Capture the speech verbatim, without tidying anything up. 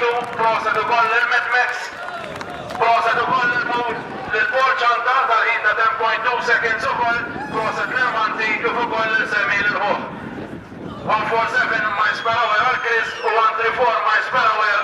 Cristo, prosa do gol Lermet Max, prosa do gol Lermet, Lerpol Chantar Darin na ten point two seconds of gol, prosa Clemanti que foi gol Semil Ho. one four seven mais para o Real Cris, one three four mais para o Real